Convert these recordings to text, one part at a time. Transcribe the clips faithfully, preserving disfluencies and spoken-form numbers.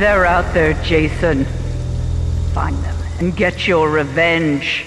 They're out there, Jason. Find them and get your revenge.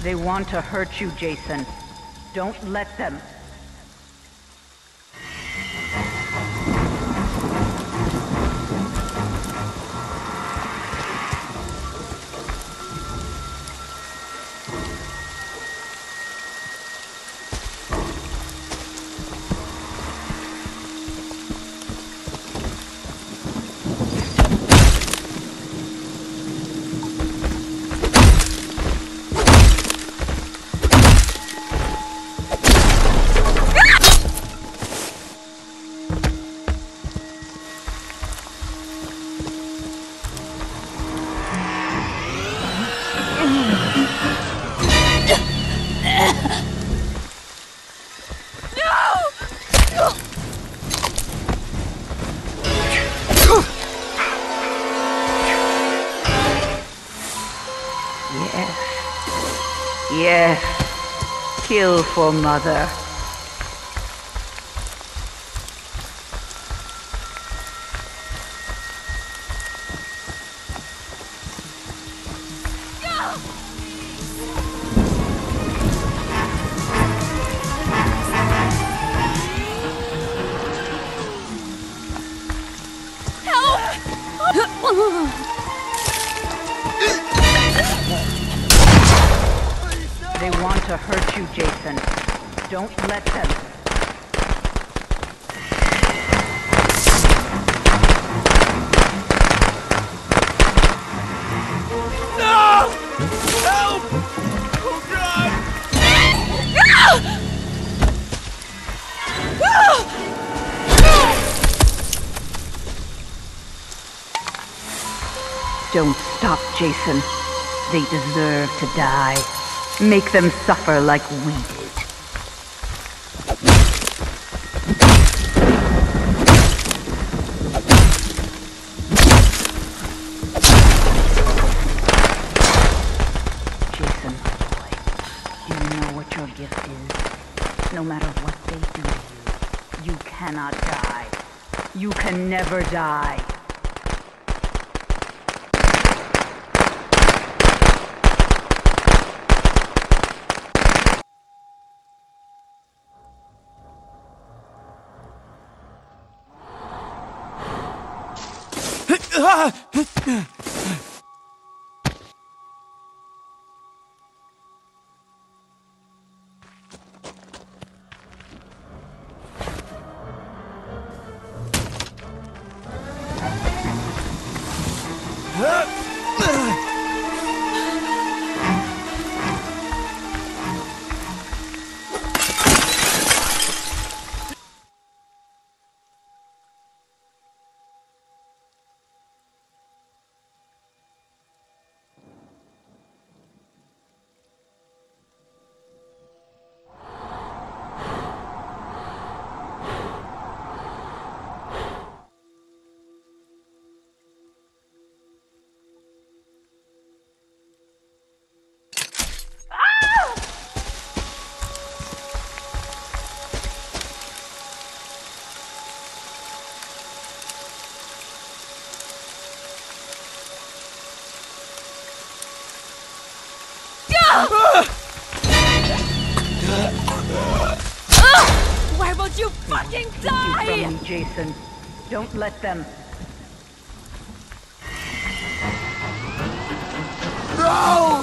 They want to hurt you, Jason. Don't let them. Yes, kill for mother. To hurt you, Jason. Don't let them. Don't stop, Jason. They deserve to die. Make them suffer like we did. Jason, my boy, you know what your gift is. No matter what they do to you, You cannot die. You can never die. Why won't you fucking die? Take you from me, Jason. Don't let them. No!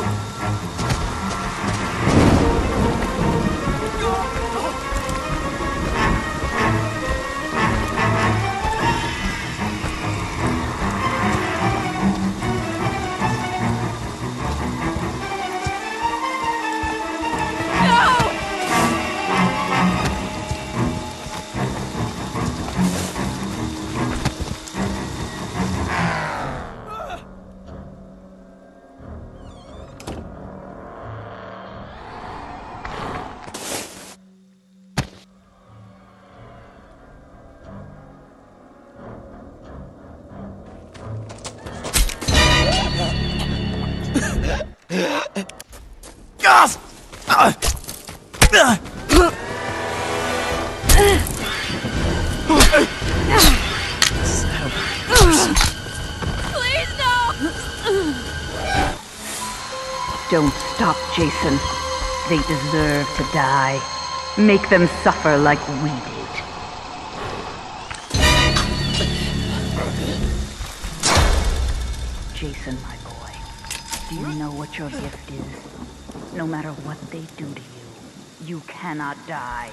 Don't stop, Jason. They deserve to die. Make them suffer like we did. Jason, my boy, do you know what your gift is? No matter what they do to you, you cannot die.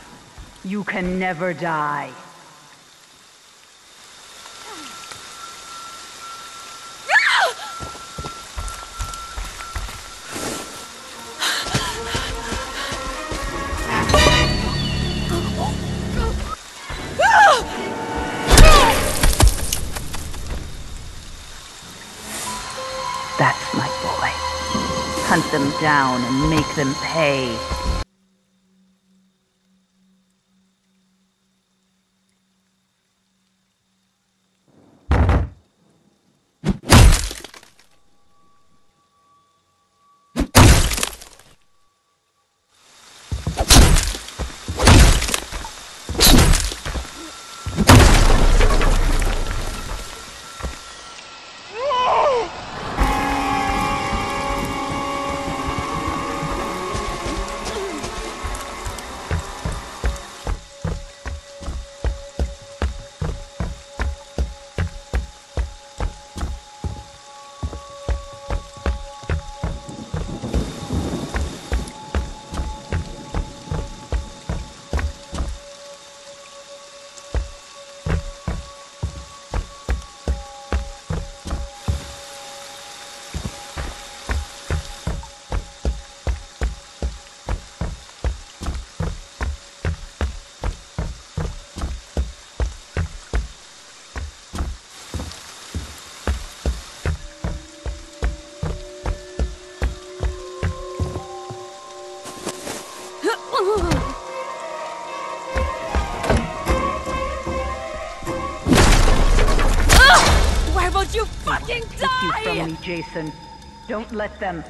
You can never die. That's my boy. Hunt them down and make them pay. Why won't you fucking die? Take you from me, Jason. Don't let them.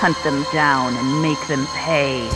Hunt them down and make them pay.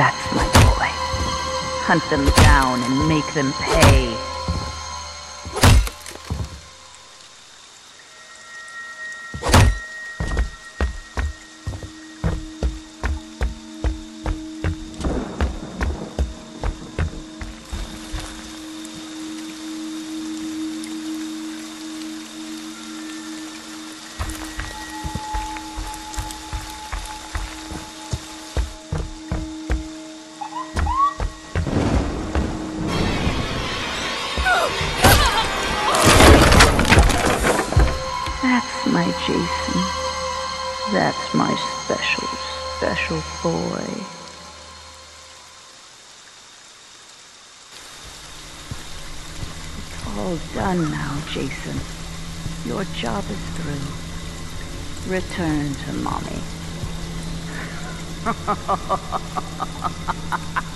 That's my boy. Hunt them down and make them pay. My Jason. That's my special, special boy. It's all done now, Jason. Your job is through. Return to mommy.